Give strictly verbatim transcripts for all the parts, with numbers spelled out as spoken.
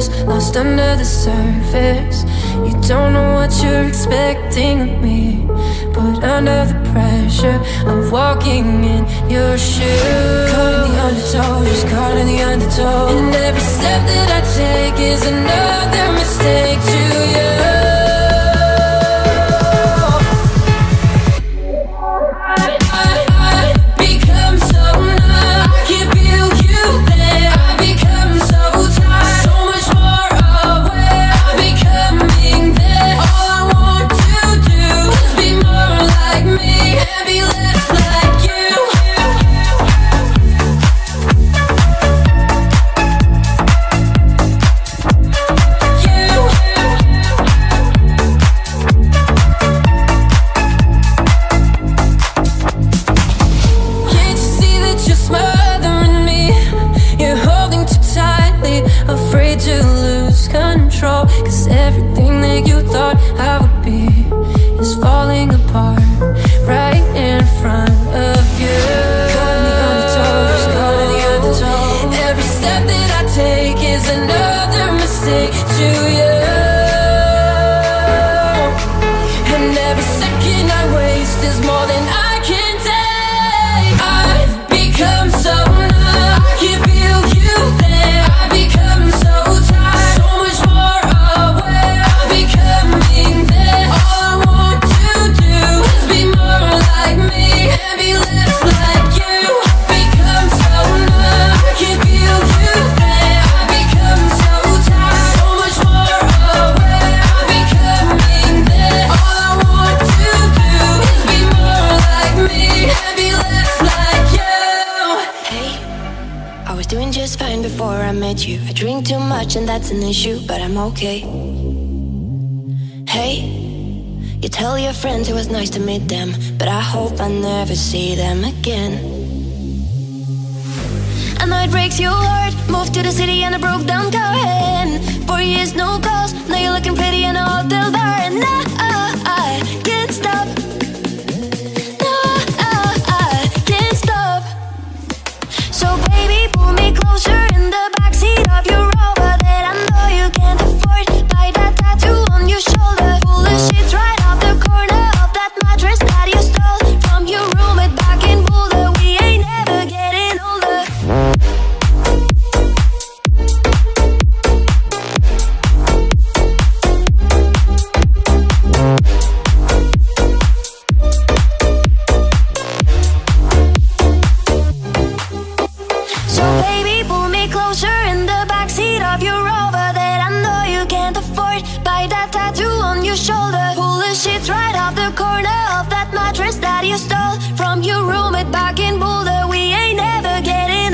was lost under the surface. You don't know what you're expecting of me, but under the pressure of walking in your shoes, caught in the undertow, just caught in the undertow. And every step that I take is another mistake to you. But I'm okay. Hey, you tell your friends it was nice to meet them, but I hope I never see them again. I know it breaks your heart. Moved to the city and I broke down car, and four years no calls. Now you're looking pretty in a hotel bar, and now I can't stop. No, I can't stop. So baby, pull me closer in the backseat of your Rover that I know you can't afford. Buy that tattoo on your shoulder, full of shit right off the corner of that mattress that you stole from your roommate back in Boulder. We ain't never getting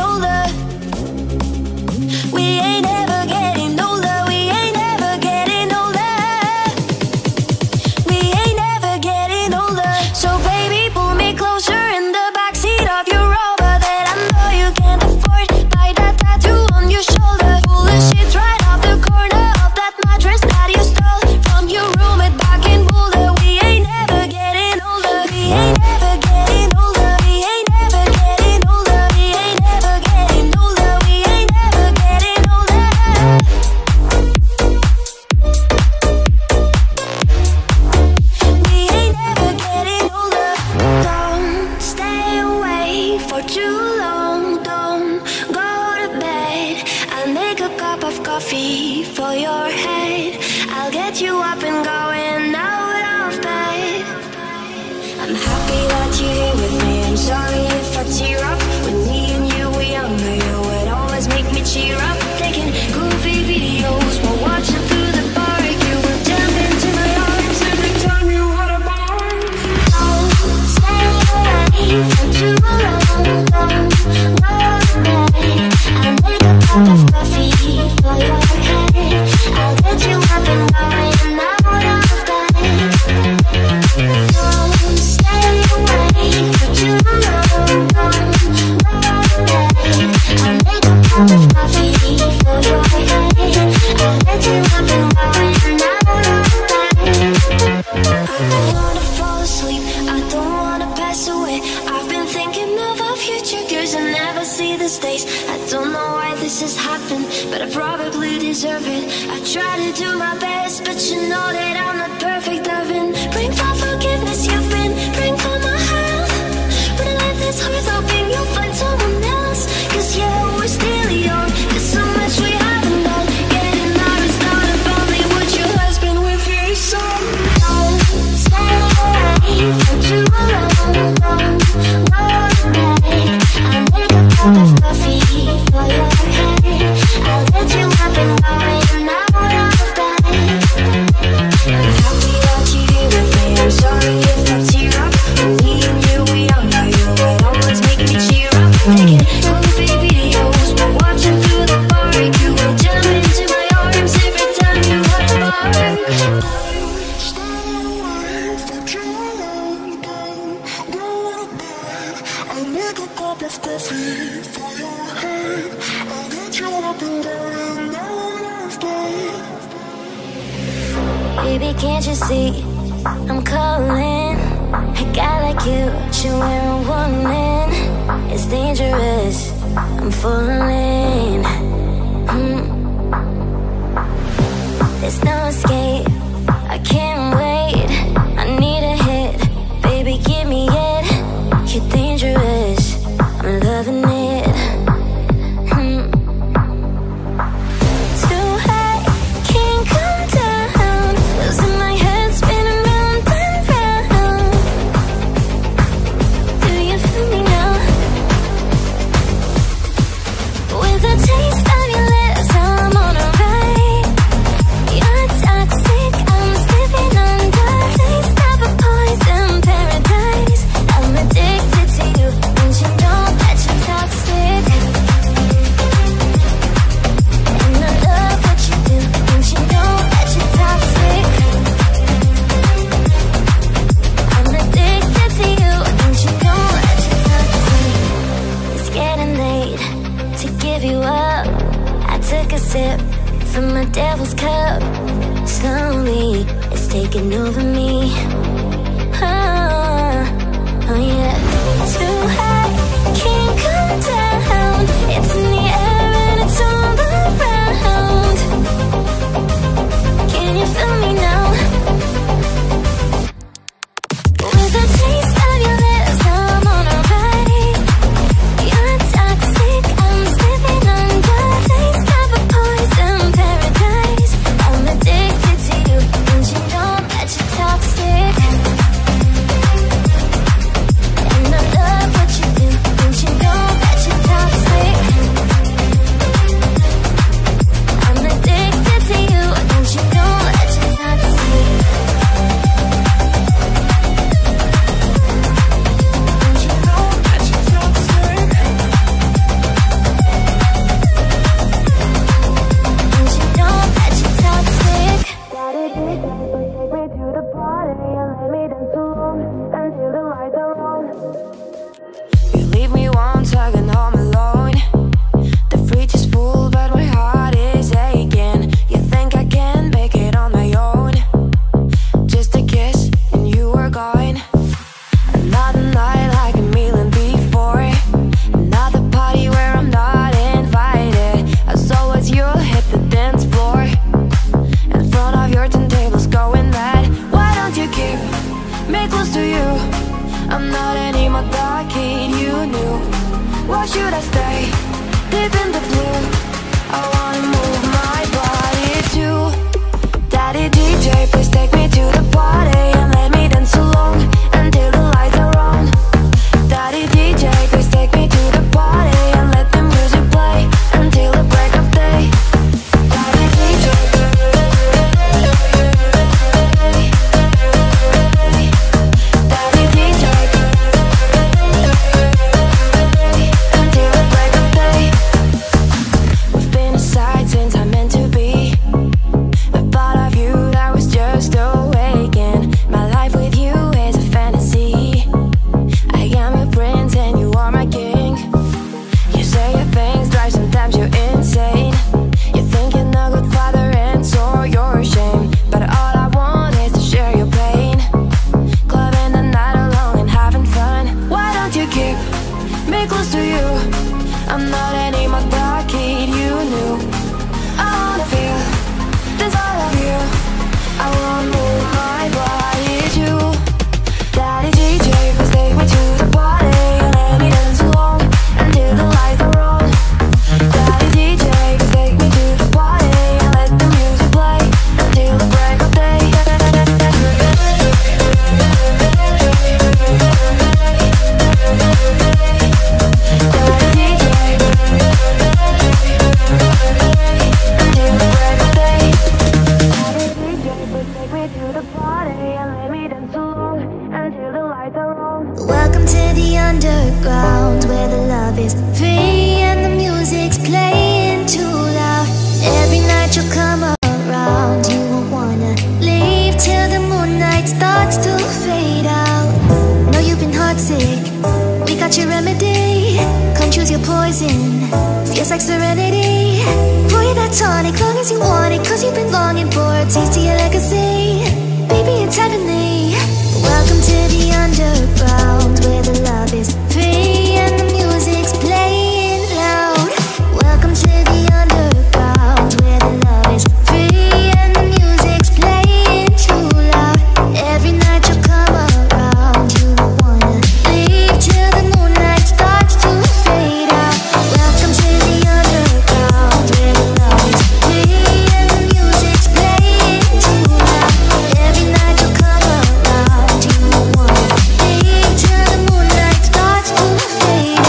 older. I'll get you up and going now. deserve it. I try to do my best, but you know that I'm not perfect. I've been praying for forgiveness, you've been praying for my health. When I live this hard, hoping you'll find someone else. Cause yeah, we're still young, there's so much we haven't done. Getting out is not a family with your husband, with your son. Don't stay for too long, no, no way. I'll make a cup of coffee for your head. I'll let you up and going out of bed. I'm happy that you're here with me. I'm sorry if I tear up. When me and you, we all know you will always make me cheer up. Taking coffee videos, we're watching through the bar. You will jump into my arms every time you at the bar. Stay away for too long, don't go out of bed. I'll make a cup of coffee for your head. I'll get you up and going out of bed. Baby, can't you see I'm calling? A guy like you should wear a woman. It's dangerous, I'm falling. mm. There's no escape, I can't wait. I need a hit, baby, give me it. You're dangerous, I'm loving it. I poison, feels like serenity. Pour you that tonic, long as you want it, cause you've been longing for a taste of your legacy. Baby, it's heavenly. Welcome to the underground, where the love is free and the music's playing loud. Welcome to the underground, where the love is free and the music's playing too loud. Every night you'll come around, you don't wanna leave till the moonlight starts to fade out. Welcome to the underground, where the love is free and the music's playing too loud. Every night you'll come around, you don't wanna leave till the moonlight starts to fade out.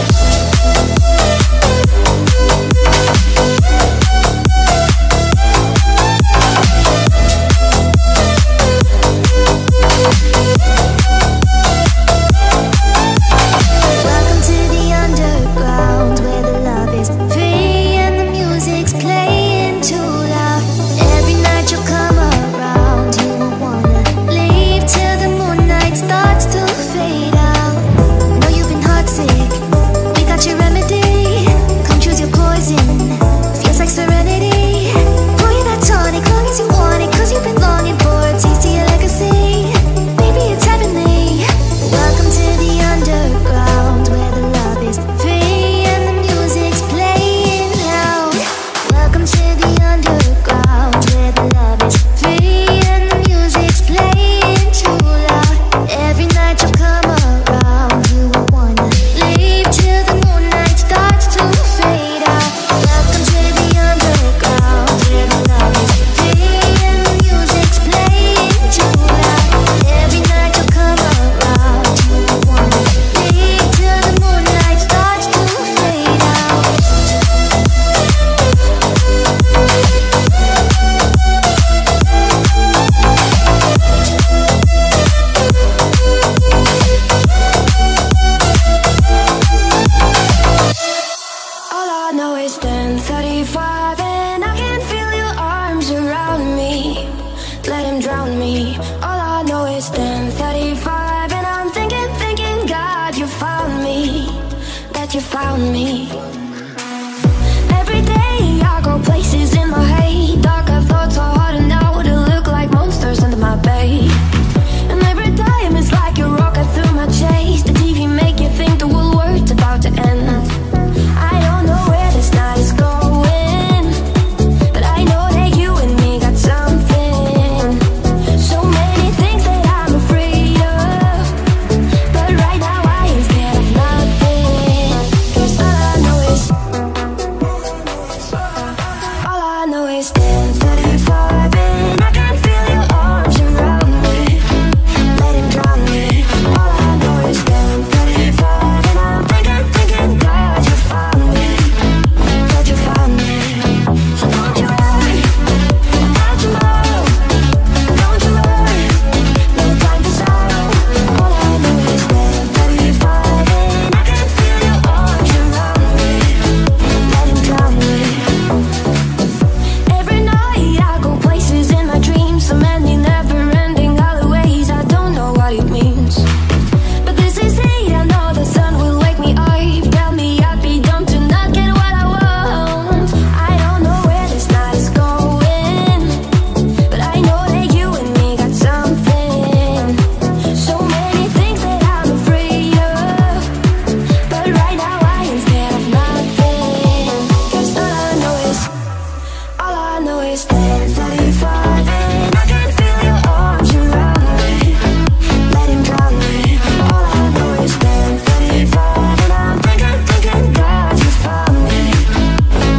Welcome to the underground, where the love is free and the music's playing too loud. Every night you'll come around, you won't wanna leave till the moonlight starts to fade out. Know you've been heartsick, we got your remedy. Come choose your poison, feels like serenity. Pour you that tonic, long as you want it, cause you've been longing for a taste of your legacy. Baby, it's heavenly. Welcome to the underground, where the love is free and the music's playing loud. Welcome to the underground, where the love is free and the music's playing too loud. Every night you'll come around, you won't wanna leave till the moonlight starts to fade out. Welcome to the underground, where the love is free and the music's playing too loud. Every night you'll come around, you won't wanna leave till the moonlight starts to fade out. All I know is ten thirty-five and I can feel your arms around me. Let him drown me. All I know is ten thirty-five and I'm thinking, thinking, God, you found me. That you found me. Every day I go places in my head. Darker thoughts are hard and now to look like monsters under my bed. And every time it's like a rocket through my chest. The T V make you think the world world's about to end. I don't know where this night is going, but I know that you and me got something. So many things that I'm afraid of, but right now I am scared of nothing. 'Cause all I know is, all I know is ten thirty-five and I can feel your arms around me. Let him drown me. All I know is ten thirty-five and I'm thinking, thinking, God, you found me. God, you found me. Don't you worry, don't you worry, don't you worry. No time for sorrow. All I know is ten thirty-five and I can feel your arms around me. Let him drown me. Every night I go places in my dreams, so many never-ending alleyways. I don't know what it means, but this is it. I know the sun will wake me up, tell me I'd be dumb to not get what I want. I don't know where this night is going, but I know that you and me got something. So many things that I'm afraid of, but right now I am scared of nothing. 'Cause all I know is, all I know is ten thirty-five and I can feel your arms around me. Let him drown me. All I know is ten thirty-five and I'm thinking, thinking, God, you found me.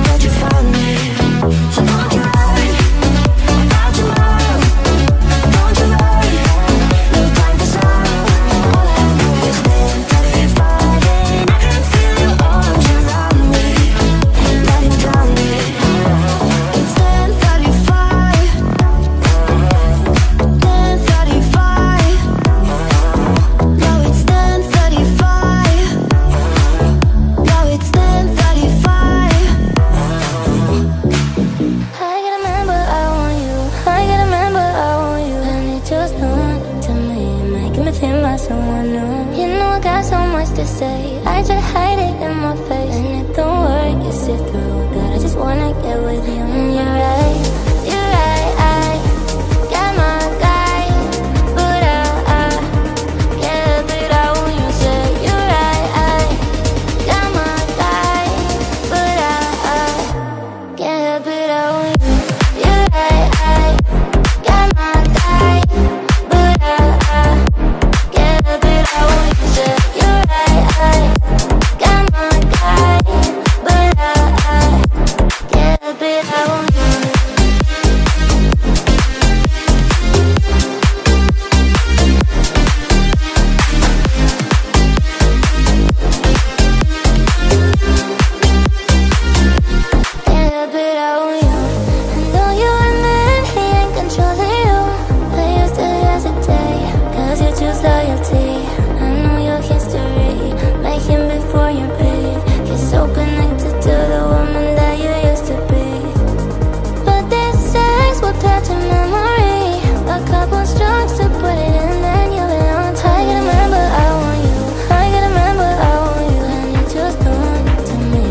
God, you found me. So don't you worry, don't you worry, don't you worry. No time for sorrow. All I know is ten thirty-five and I can feel your arms around me. Let him drown me. It's ten thirty-five else to say. I try to hide it in my face, and it don't work, you see through that. I just wanna get with you, and you're right, you're right. I got my guy, but I, I can't figure out what you say. You're right, I got my guy, but I, I can't figure out what you say. You're right, I got my guy, but I, I can't figure out what you say. You're right, I got my guy, but I, I can't figure out what you say. Can't figure out with you. I know you and man, he ain't controlling you. But you still hesitate, cause you choose loyalty. I know your history, making before you breathe. You're so connected to the woman that you used to be. But this sex will catch a memory. A couple strokes to put it in, then you belong. I can remember I want you. I can remember I want you. And you just don't to me,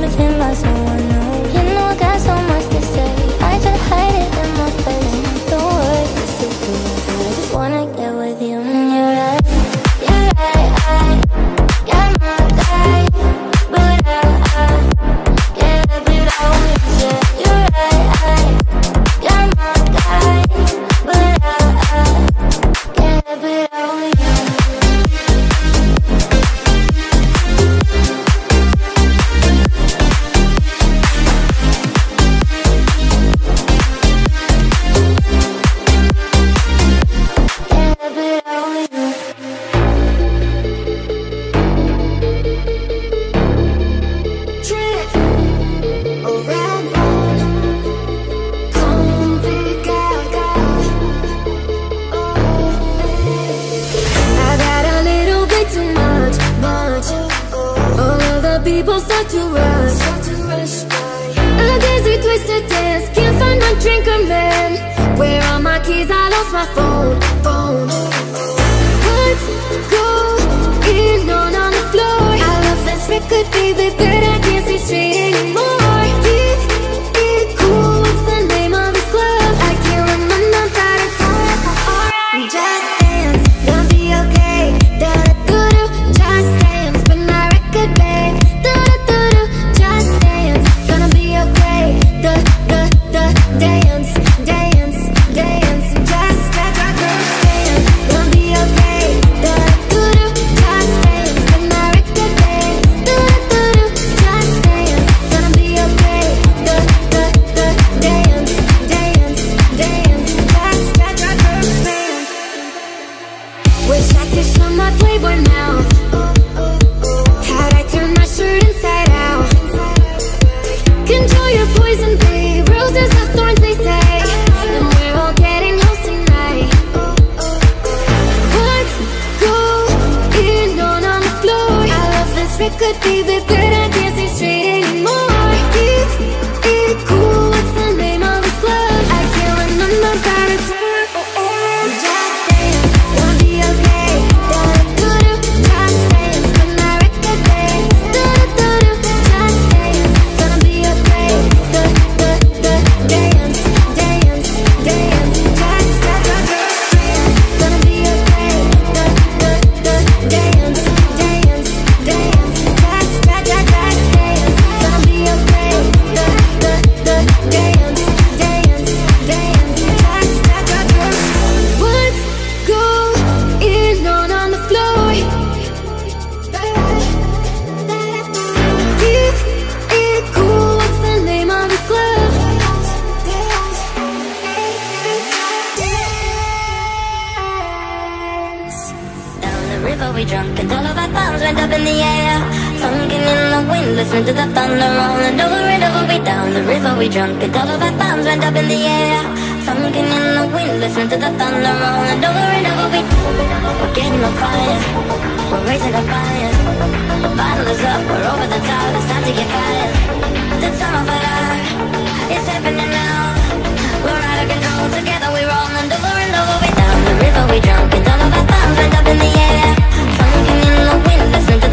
making me think about someone new. You know I got so much to say. I try to hide it in my face, and it don't work, you see through that. I just wanna get with you, and you're right, you're right. I got my guy, but I, I can't figure out what you say. You're right, I got my guy, but I, I can't figure out what you say. Can't figure out what you say. I got a little bit too much, much. All of the people start to rush. A dizzy, twisted dance. Can't find my drinker, man. Where are my keys? I lost my phone, phone. Let's go in on, on the floor. I love this record, baby, but I can't see straight anymore. Keep it cool. What's the name of this club? I can't remember, but it's alright. Just dance, gonna be okay. Da da do do, just dance. Spin my record, babe. Da da do do, just dance, gonna be okay. Da da da, dance, dance, dance. Just let your girls dance, gonna be okay. Da da do do, just dance. Spin my record, babe. Da da do do, just dance, gonna be okay. Da da da, dance, dance, dance. Just let your girls dance. Wish I could show my playboy mouth. How'd I turn my shirt inside out? Control your poison, babe. Roses have thorns, they say. And we're all getting hoes tonight. Let's go in on, on the floor. I love this record, baby, but I can't see straight anymore. Keep it cool. What's the name of this club? I can't remember, but it's alright. Just dance, gonna be okay. Da do do, just dance, spin my record, babe. Da do do, just dance, gonna be okay. Da da da, dance, dance, dance. Just let your girls dance, gonna be okay. Da da da, dance, dance, dance. Just let your girls dance, gonna be okay. Da da da, dance, dance, dance. Just let your girls dance. Let's go in on, on the floor. Keep it cool. What's the name of this club? Down the river we drunk and all of our thumbs went up in the air. Funkin' in the wind, listen to the thunder rolling over and over. We down the river we drunk and all of our thumbs went up in the air. Funkin' in the wind, listen to the thunder rolling over and over. We we're getting on fire, we're raising a fire. The bottle is up, we're over the top, it's time to get fired. The time of fire, it's happening now. We're out of control, together we roll and over and over. We down the river we drunk and all of our thumbs went up in the air. Funkin' in the wind, listen to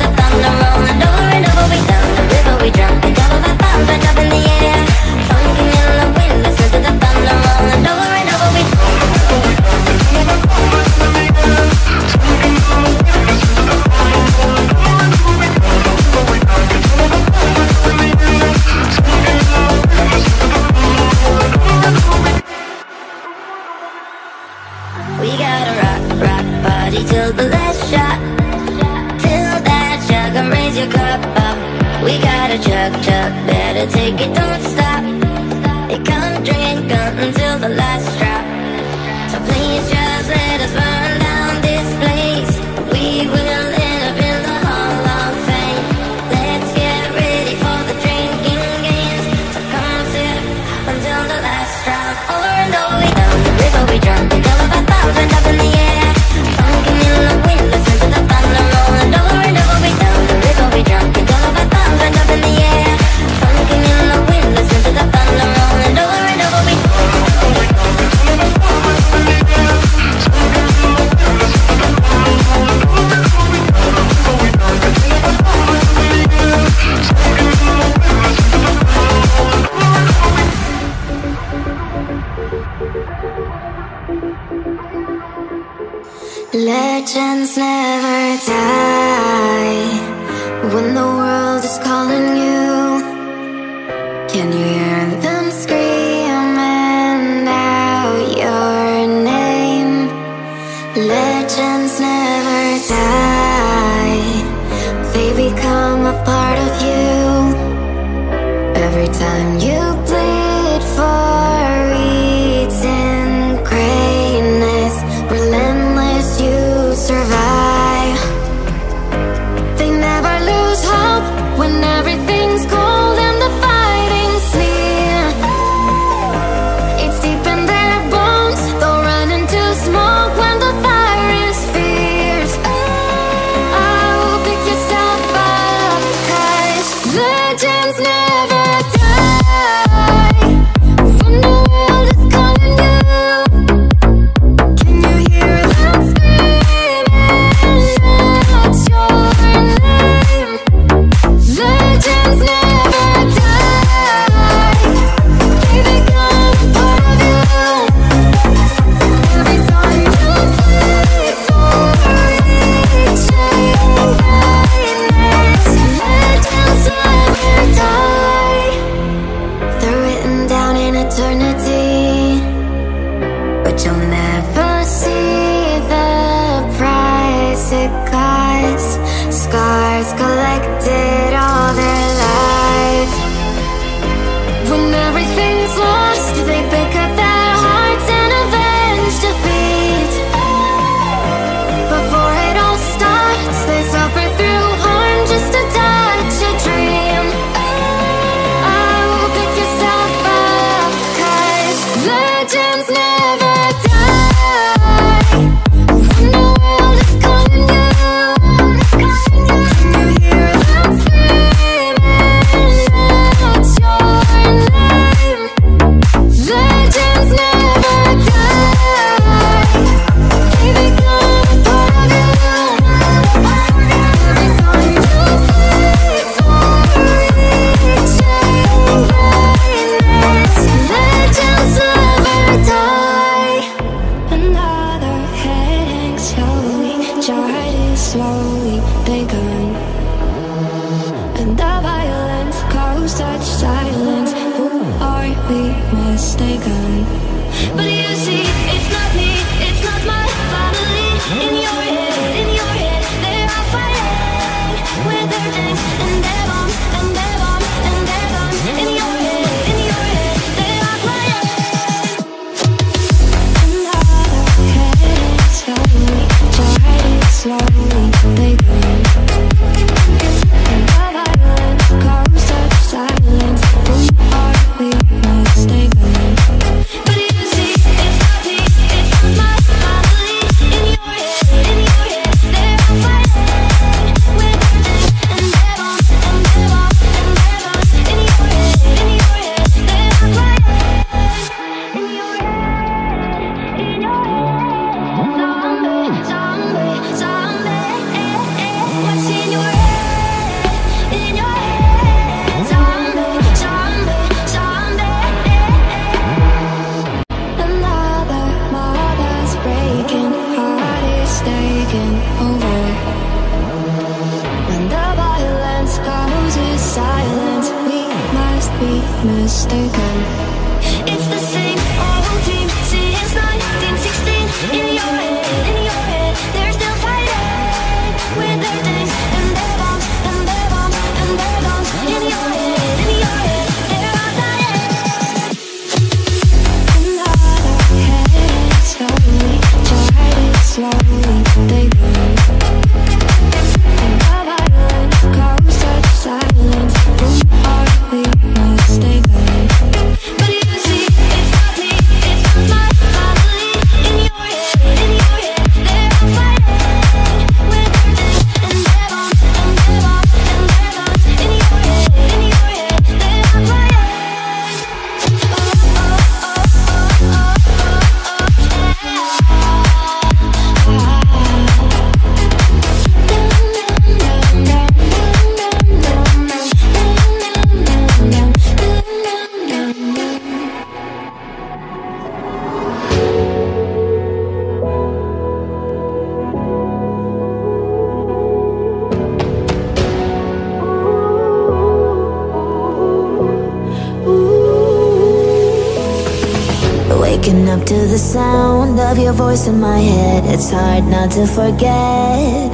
Waking up to the sound of your voice in my head. It's hard not to forget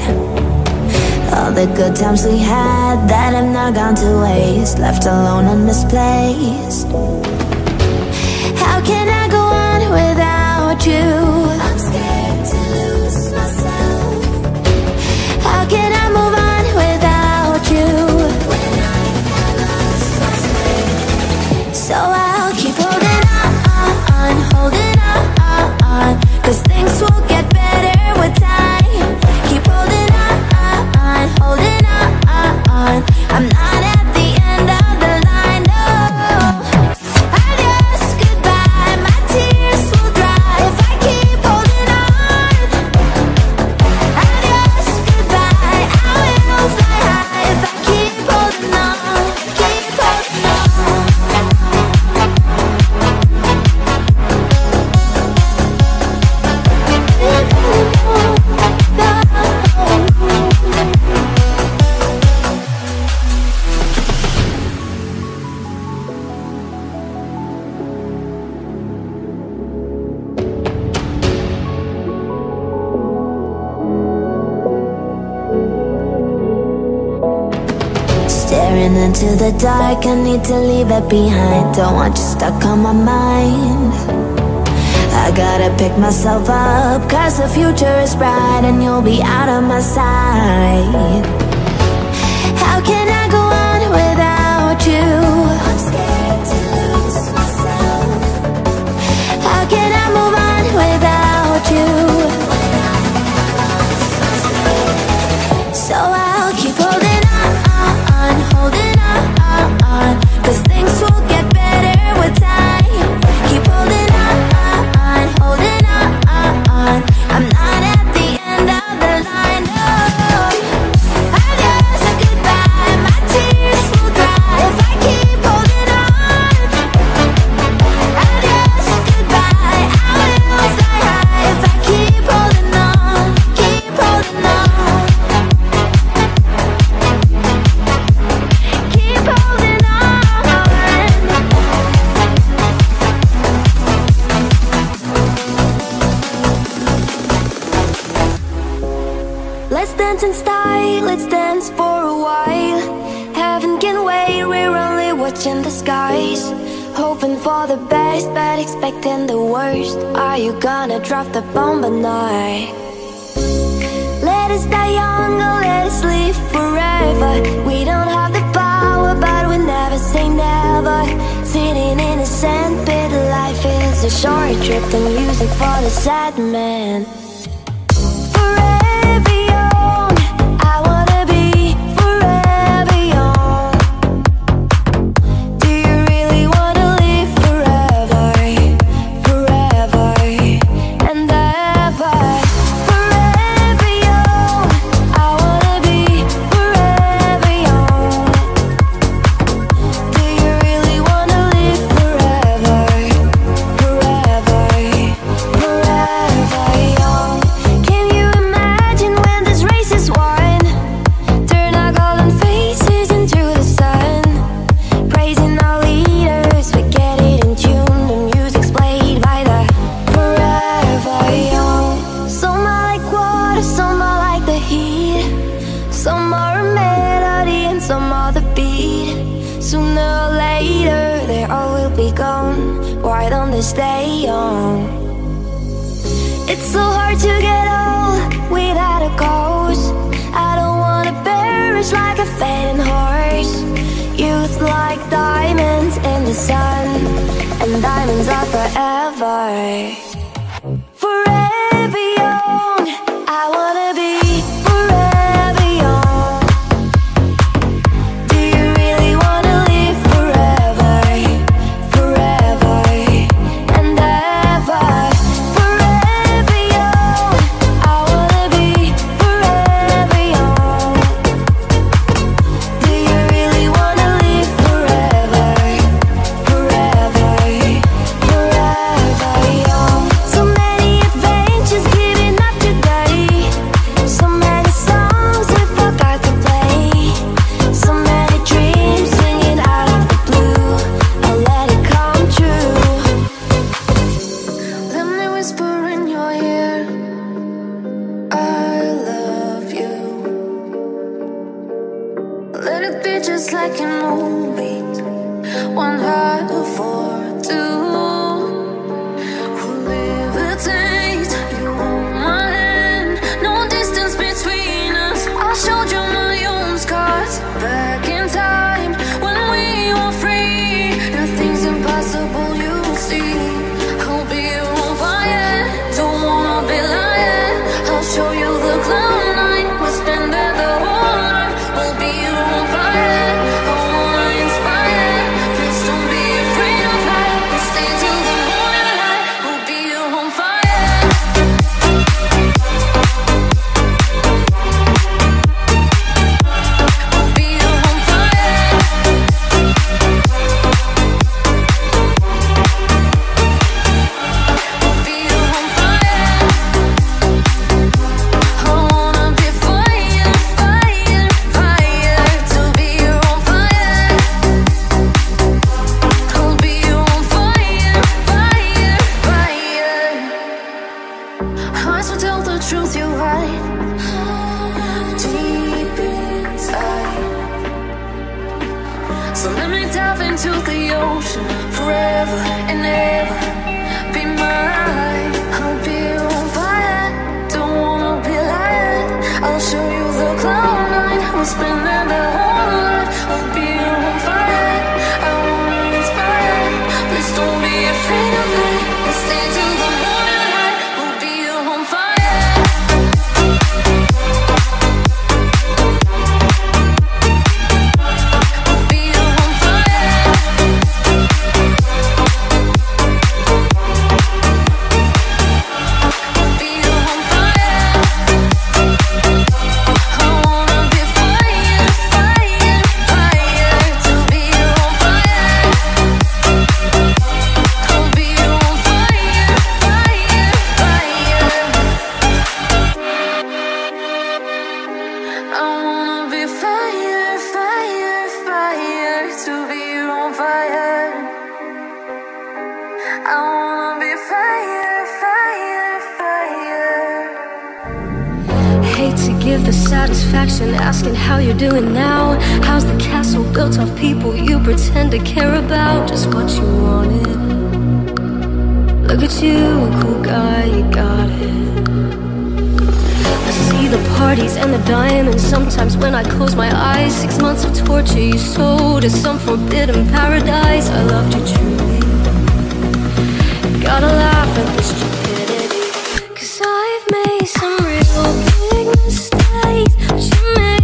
all the good times we had that have now gone to waste, left alone and misplaced. How can I go on without you? I'm scared to lose myself. How can I move on without you? When I have lost myself. So I'll keep holding on, holding on, cause things will get better with time. Keep holding on, holding on, I'm not at the end of the line, no. Into the dark, I need to leave it behind. Don't want you stuck on my mind. I gotta pick myself up, cause the future is bright and you'll be out of my sight. How can I go on without you? I'm scared to lose myself. How can I move on without you? When I have lost myself. So I'll keep holding on, holding on. Cause things will get better with time. Keep holding on, holding on, I'm not at the end of the line, no. Adios and goodbye, my tears will dry if I keep holding on. Adios and goodbye, I will fly high if I keep holding on, keep holding on. Let's dance in style, let's dance for a while. Heaven can wait, we're only watching the skies. Hoping for the best, but expecting the worst. Are you gonna drop the bomb or not? Let us die young or let us live forever. We don't have the power, but we never say never. Sitting in a sandpit, life is a short trip. The music for the sad man. Forever young. whisper in your ear, I love you. Let it be just like in movies, one heart for two. Asking how you're doing now. How's the castle built off people you pretend to care about? Just what you wanted. Look at you, a cool guy, you got it. I see the parties and the diamonds. Sometimes when I close my eyes, six months of torture you sold to some forbidden paradise. I loved you truly. Gotta laugh at this stupidity, 'cause I've made some real big mistakes, but you made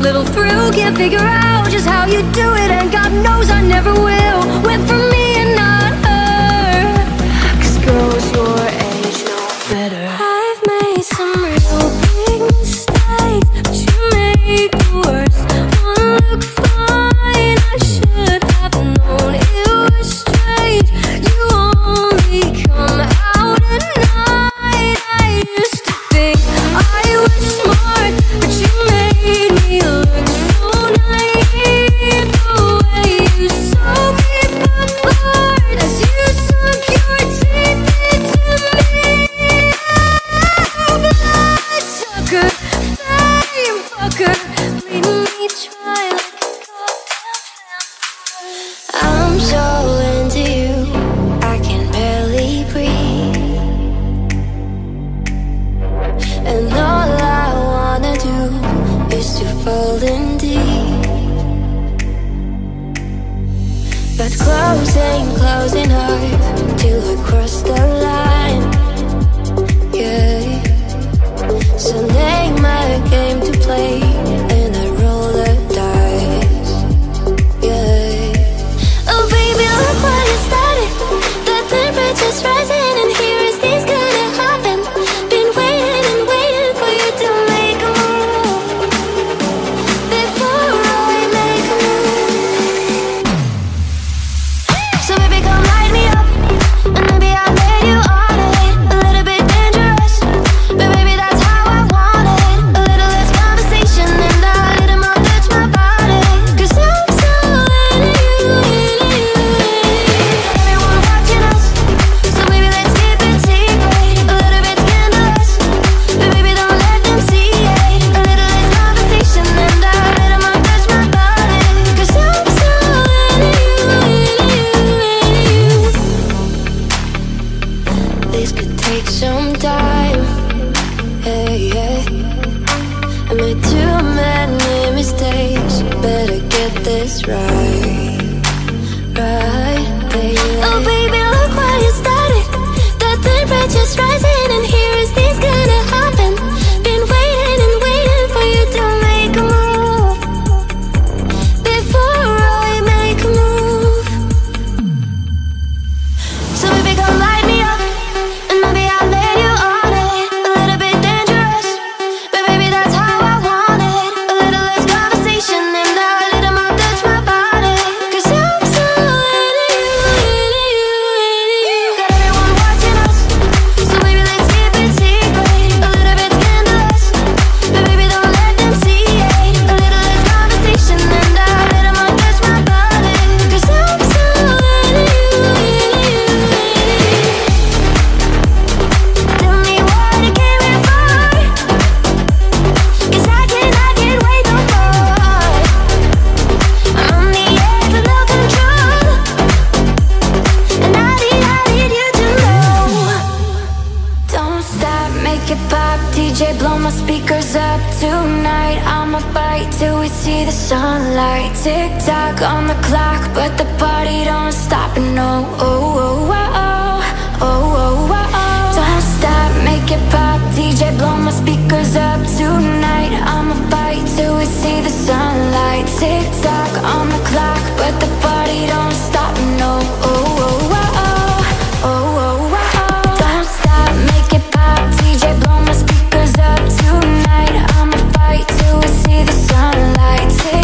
little thrill, can't figure out just how you do it, and God knows I never will. Went for me and not her, 'cause girls your age know better. I've made some real big mistakes, but you made it worse. One look fine, I should have known it was strange. You only come out at night. I used to think I was smart, but you made me look so naive, the way you saw me before, as you sunk your teeth into me. Oh, bloodsucker, fame fucker, made me try like a goddamn vampire. I'm so into you, I can barely breathe, and all I wanna do is to fall in deep. closing, closing hard till I cross the line. Yeah. So name my game to play, and I roll the dice. Yeah. Oh baby, look what it started. The temperature's rising, and here is this gonna happen. Been waiting and waiting for you to make a move before I make a move. So baby, come light me up, and maybe I'll let you on it. A little bit dangerous, but baby, that's how I want it. A little less conversation, and a little more touch my body. Cause I'm so into you, into you. Everyone watching us, so baby, let's keep it secret. A little bit scandalous, but baby, don't let them see it. A little less conversation, and a little more touch my body. Cause I'm so into you, into you, into you. This could take some time. Hey, yeah. I made too many mistakes. Better get this right, right, baby. Oh baby, look what you started. The temperature's rising, and here is this gonna happen. Been waiting and waiting for you to make a move before I make a move. So baby, come light me up, and maybe I'll let you on it. A little bit dangerous, but baby, that's how I want it. A little less conversation, and a little more touch my body. Cause I'm so into you, into you, into you. Got everyone watching us, so baby, let's keep it secret. A little bit scandalous, but baby, don't let them see it. A little less conversation, and a little more touch my body. Cause I'm so into you, into you, into you. Tell me what you came here for, 'cause I cannot get wait no more. I'm on the edge with no control, and I need, I need you to know. Don't stop, make it pop, D J blow my speakers up. Tonight I'ma fight till we see the sunlight. Tick tock on the clock, but the party don't stop. No, oh, oh, oh, oh, oh, oh, oh, oh. Don't stop, make it pop, D J blow my speakers up. Tonight I'ma fight till we see the sunlight. Tick tock on the clock, but the party don't stop. No, oh, oh, oh, oh, oh, oh, oh, oh. Don't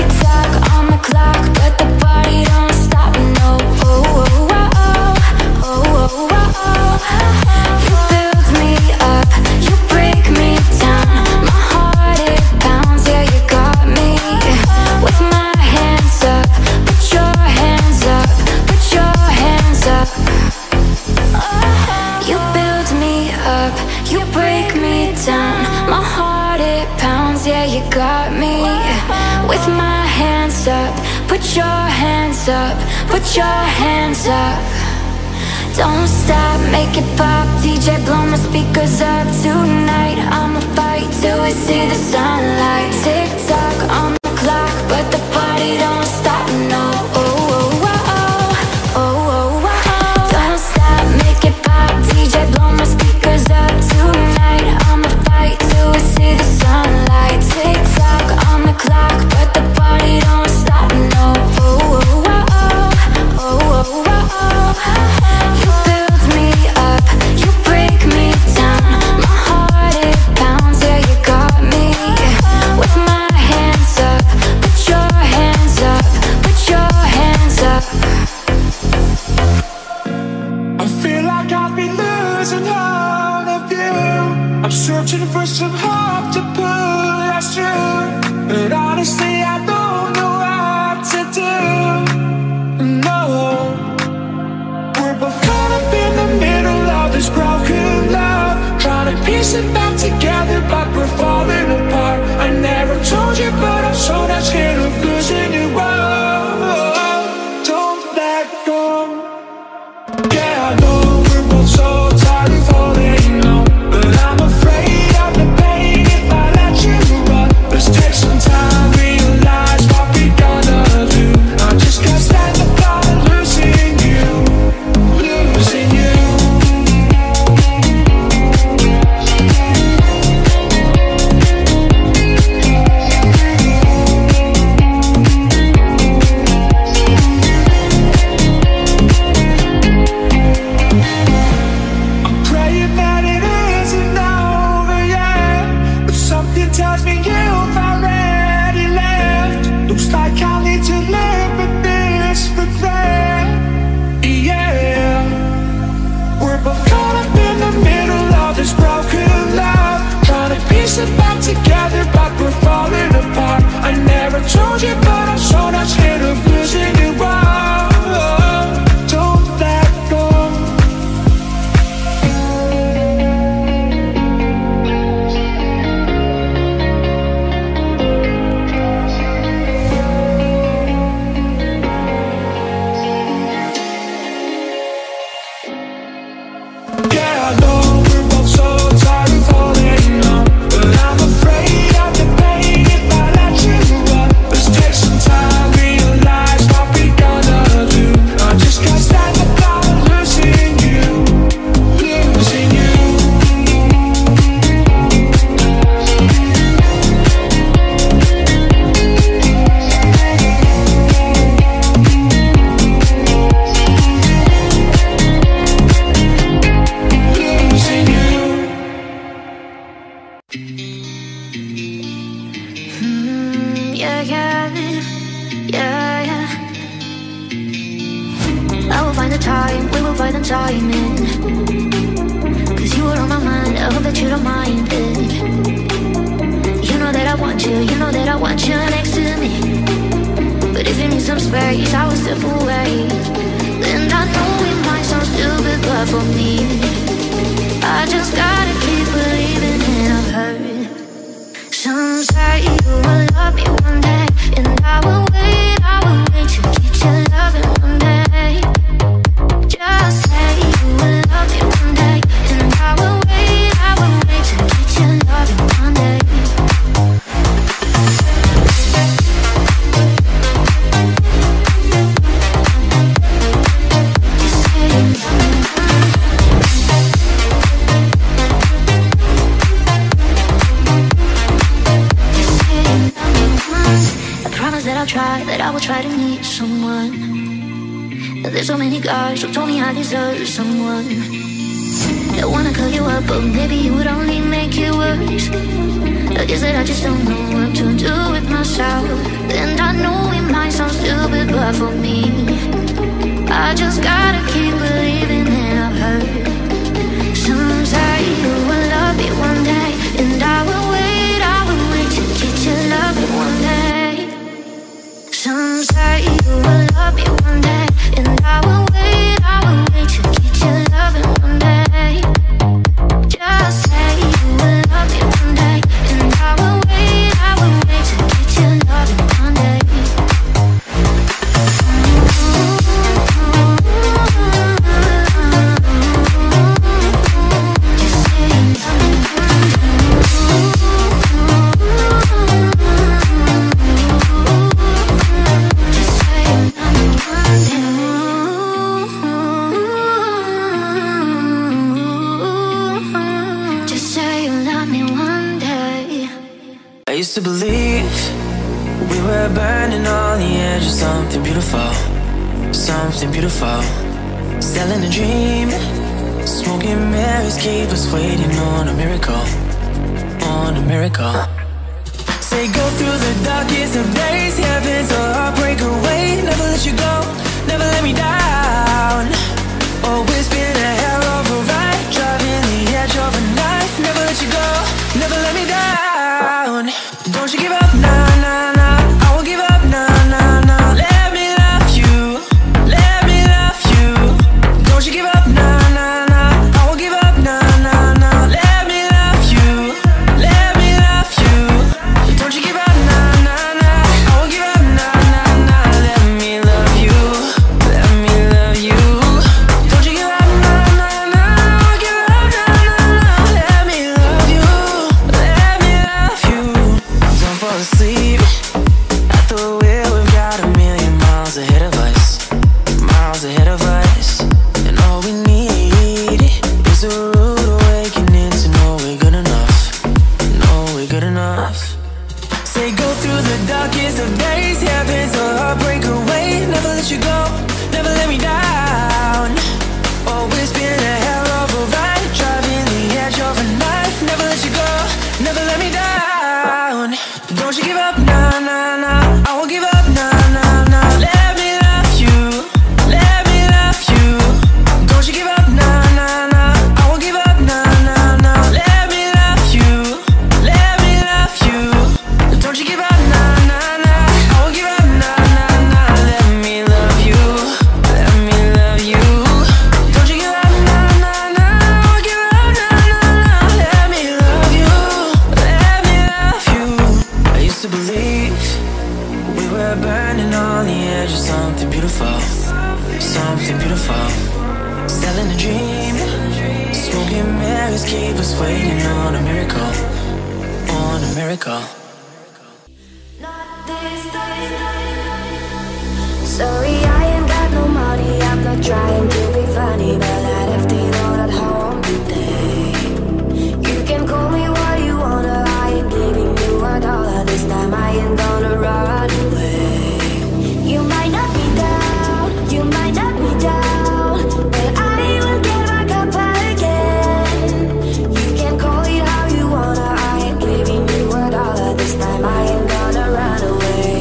stop, make it pop, D J blow my speakers up. Tonight I'ma fight till we see the sunlight. Tick tock on the clock, but the party don't stop. No, oh, oh, oh, oh, oh, oh, oh, oh. You build me up, you break me down. My heart it pounds, yeah, you got me with my hands up. Put your hands up, put your hands up. You build me up, you break me down. My heart it pounds, yeah, you got me with my hands up. Put your hands up, put your hands up. Don't stop, make it pop, D J blow my speakers up. Tonight I'ma fight till we see the sunlight. Tick tock on the clock, but the party don't stop. No, oh, oh, oh, oh, oh, oh, oh, oh. Don't stop, make it pop, D J blow my speakers up. Tonight I'ma fight till we see the sunlight. Tick tock on the clock, but the party don't stop. No, oh, oh, oh, oh, oh, oh, oh, oh. You build me up, you break me down. My heart it pounds, yeah, you got me with my hands. yeah, yeah, yeah, yeah. I will find the time, we will find the timing, 'cause you were on my mind, I hope that you don't mind it. You know that I want you, you know that I want you next to me, but if you need some space, I will step away. And I know it might sound stupid, but for me, I just gotta keep believing and I've heard. Some say you will love me one day, and I will wait, I will wait to get your loving one day. Just say you will love me one day, and I will wait, I will wait to get your loving one day. Try, that I will try to meet someone. There's so many guys who told me I deserve someone. I wanna call you up, but maybe it would only make it worse. I guess that I just don't know what to do with myself. And I know it might sound stupid, but for me, I just gotta keep believing and I've heard. Some say you will love me one day, and I will wait, I will wait to get your love one day. Some say you will love me one day, and I will wait, I will wait to get your loving one day. Just say you will love me one day, and I will wait, I will wait to get your loving one day. To believe we were burning on the edge of something beautiful, something beautiful. Selling a dream, smoking mirrors keep us waiting on a miracle, on a miracle. Say go through the darkest of days, heaven's a heartbreak away. Never let you go, never let me down. Always been a hell of a ride, driving the edge of a knife. Never let you go, never let me down. Don't you give up, nah, nah, nah. I won't give up, nah, nah, nah. Let me love you, let me love you. Don't you give up, nah, nah, nah. I won't give up, nah, nah, nah. Let me love you, let me love you. Don't you give up, nah, nah, nah. I won't give up, nah, nah, nah. Let me love you, let me love you. Don't you give up, nah, nah, nah. I won't give up, nah, nah, nah. Let me love you, let me love you. Don't fall asleep at the wheel, we've got a million miles ahead of us, miles ahead of us. And all we need is a rude awakening to know we're good enough, know we're good enough. Say go through the darkest of days, heaven's a heartbreak away. Never let you go, never let me down. Always been a hell of a ride, driving the edge of a knife. Never let you go, never let me down. Don't you give up, nah, nah, nah. I won't give up, nah, nah, nah. Let me love you, let me love you. Don't you give up, nah, nah, nah. I won't give up, nah, nah, nah. Let me love you, let me love you. Don't you give up, nah, nah, nah. I won't give up, nah, nah, nah. Let me love you, let me love you. Don't you give up, nah, nah, nah. I won't give up, nah, nah, nah. Let me love you, let me love you. I used to believe we were burning on the edge of something beautiful, something beautiful. Selling a dream, smoking mirrors keep us waiting on a miracle, on a miracle. Not this time. Sorry, I ain't got no money. I'm not trying to be funny, but I left it all at home today. You can call me what you wanna. I ain't giving you a dollar this time. I ain't gonna run away. You might not be down. You might not be down, but I will get back up again. You can call it how you wanna. I ain't giving you a dollar this time. I ain't gonna run away.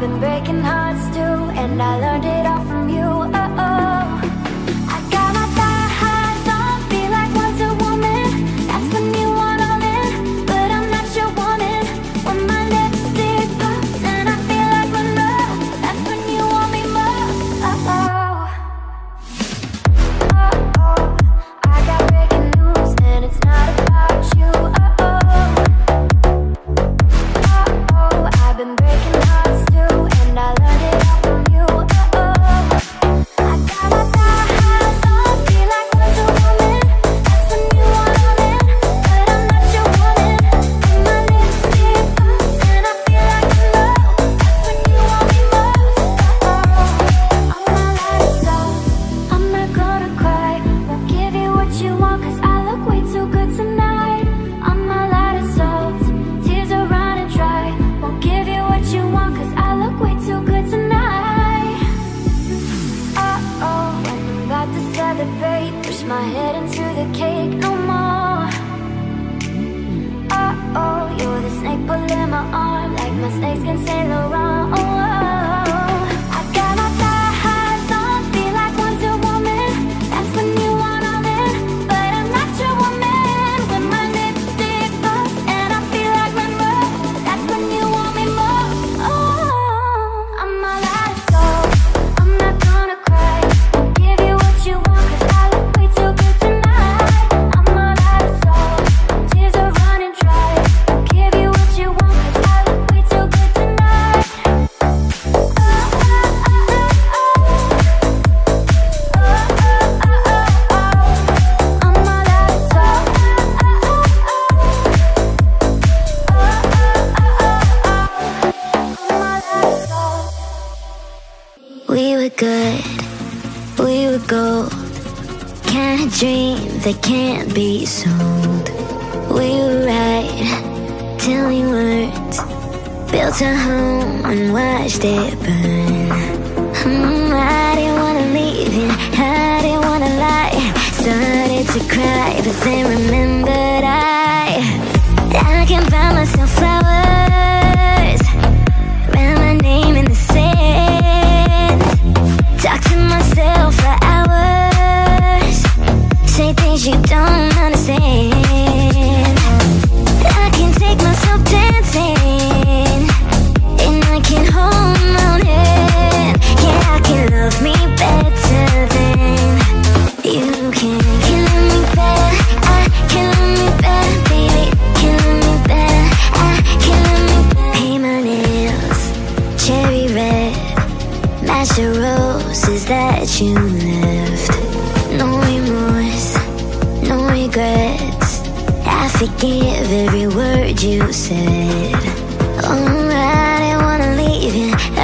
I've been breaking hearts too, and I learned it all from you. Oh, oh. I got my thigh highs on, feel like Wonder Woman. That's the new one I'm in, but I'm not your woman. When my lipstick pops and I feel like we're love, that's when you want me more. Oh, oh. Oh, oh. I got breaking news, and it's not about you. Oh, oh. Oh, oh. I've been breaking hearts too, and I learned it all from you. Oh, oh. I got my thigh highs on, feel like Wonder Woman. That's when you want all in, but I'm not your woman. When my lipstick pops and I feel like we're love, that's when you want me most. Oh, oh. All my life, so I'm not gonna cry. Won't give you what you want, 'cause I look way too good tonight. I'm my light of souls, tears are running dry. Won't give you what you want, 'cause I look way too good tonight. Oh, oh, when I'm about to celebrate, push my head into the cake, no more. Oh, oh, you're the snake pulling my arm, like my snakes can say no wrong. Oh, oh. I got my thigh highs on, feel like Wonder Woman. That's when you want all in, but I'm not your woman. When my lipstick pops and I feel like we're love, that's when you want me more. Oh, I'm all out of soul. I'm not gonna cry. I'll give you what you want, 'cause I look way too good tonight. I'm all out of soul, tears are running dry. I'll give you what you want, 'cause I look way too good tonight. Oh, oh, oh, oh, oh. Oh, oh, oh, oh, oh. I'm all out of soul. Oh, oh, oh, oh. Oh, oh, oh, oh, oh. I'm all out of soul. We were good, we were gold. Kind of dream that can't be sold. We were right till we weren't. Built a home and watched it burn. Mm, I didn't wanna leave you, I didn't wanna lie. Started to cry, but then remembered I I can buy myself flowers, write my name in the sand. Talk to myself for hours, say things you don't understand. I can take myself dancing, and I can hold my own hand. Yeah, I can love me better than you can. Can love me better, I can love me better, baby. Can love me better, I can love me better. Paint my nails cherry red, match the roses that you left. No remorse, no regrets. I forgive every word you said. Oh, I didn't wanna leave you, I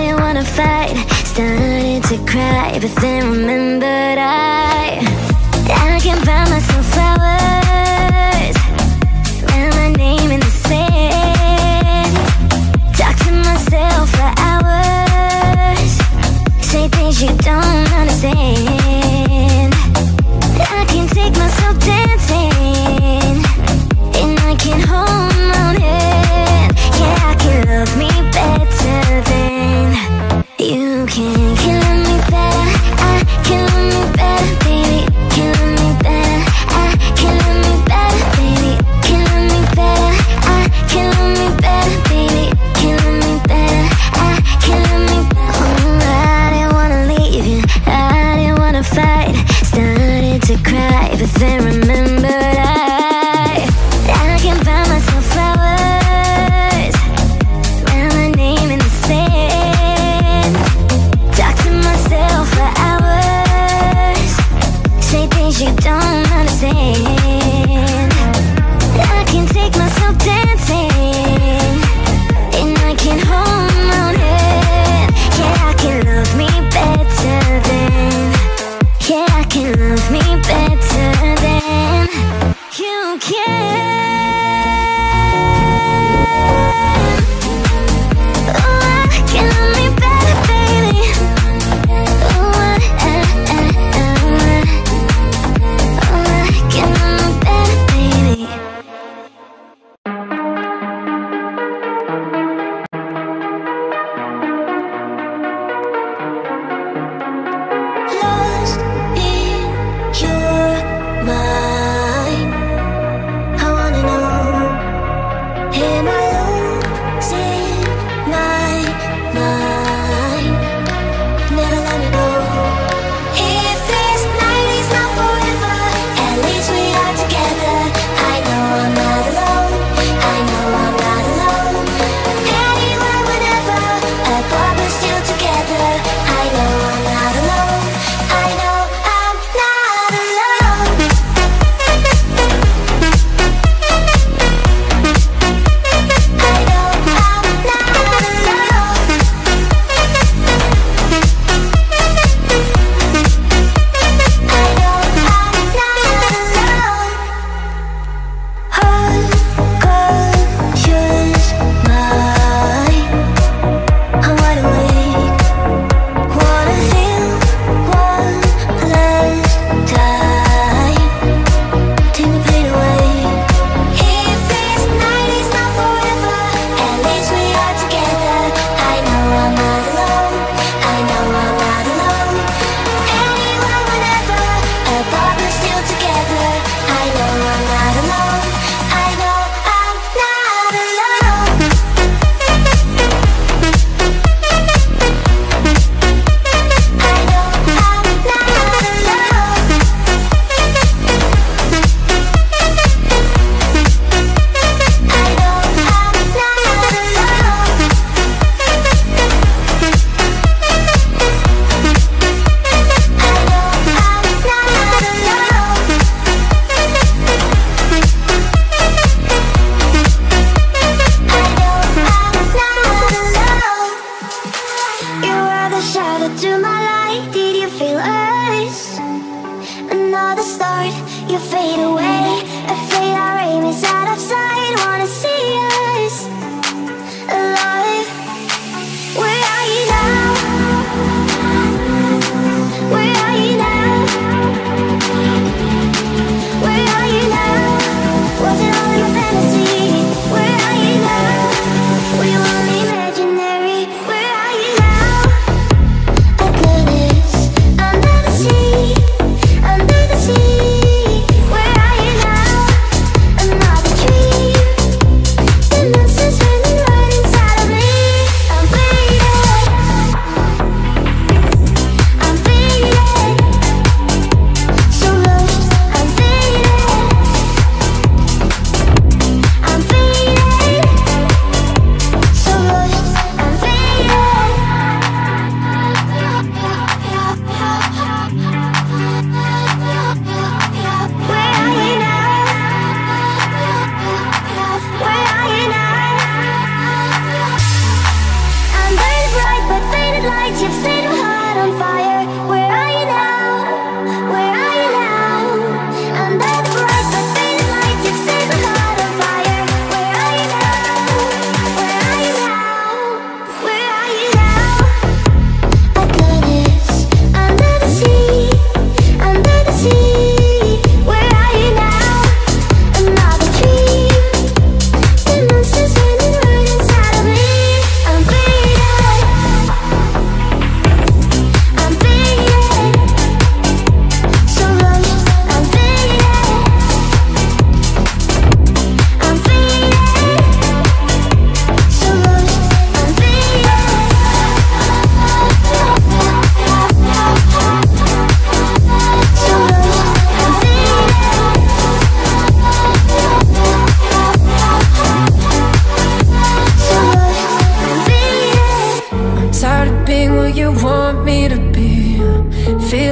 didn't wanna fight. Started to cry, but then remembered I I can buy myself flowers, write my name in the sand. Talk to myself for hours, say things you don't understand. I can take myself dancing, and I can hold my own head.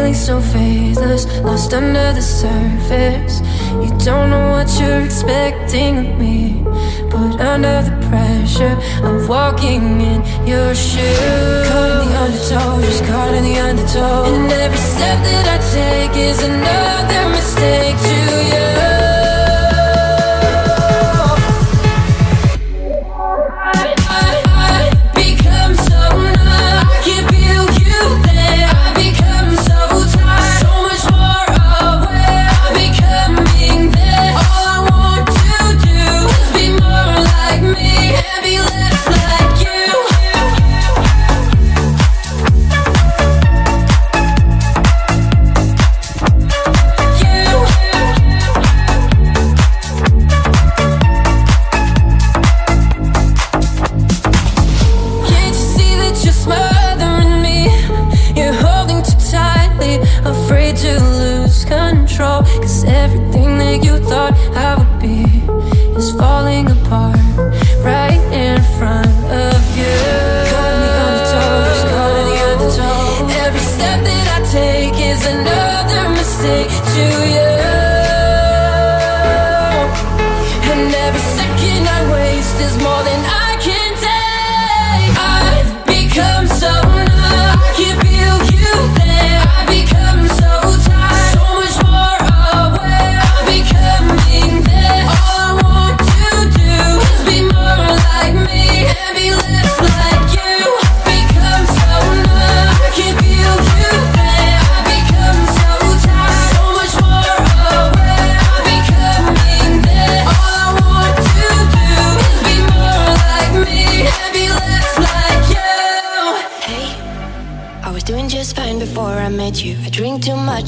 feeling so faithless, lost under the surface. You don't know what you're expecting of me, but under the pressure of walking in your shoes, caught in the undertow, just caught in the undertow. And every step that I take is another mistake to you.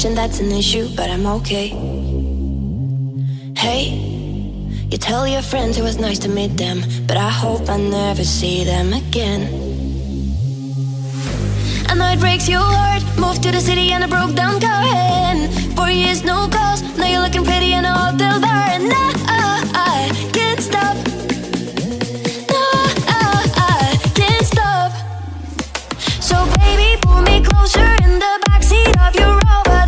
And that's an issue, but I'm okay. Hey, you tell your friends it was nice to meet them, but I hope I never see them again. I know it breaks your heart. Moved to the city and I broke down car, and four years no calls. Now you're looking pretty in a hotel bar, and now I can't stop. No, I can't stop. So baby, pull me closer in the backseat of your Rover.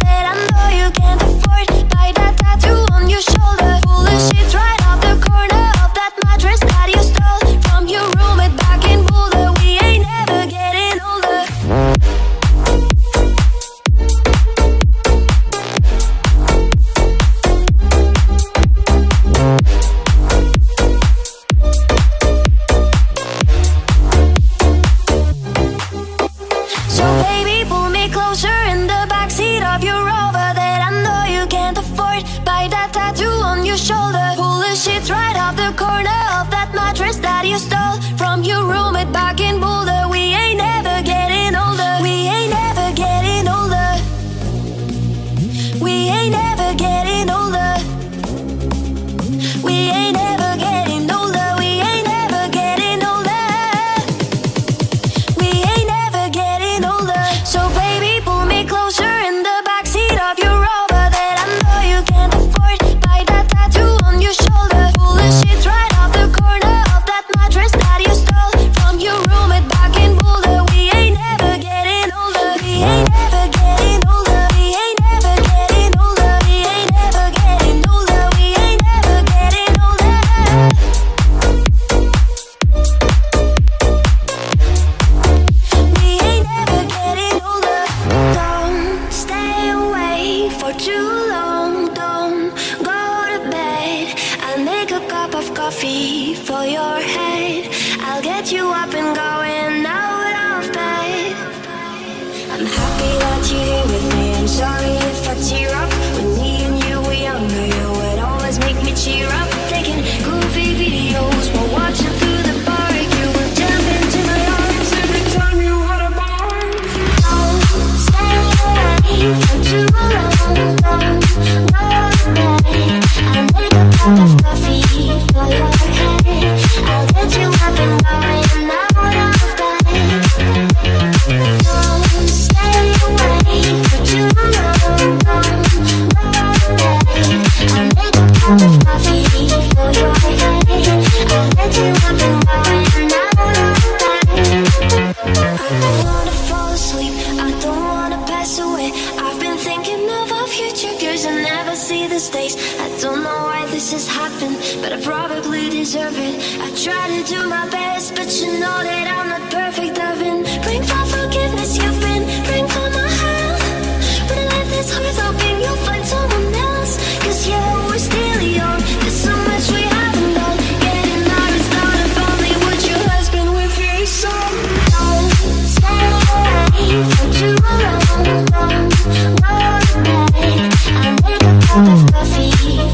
has happened, but I probably deserve it. I try to do my best, but you know that I'm not perfect. I've been praying for forgiveness, you've been praying for my health. When I leave this earth, hoping you'll find someone else. Cause yeah, we're still young, there's so much we haven't done. Getting out is not a family, would your husband with you? So don't stay, don't you alone, don't worry, I make a cup of coffee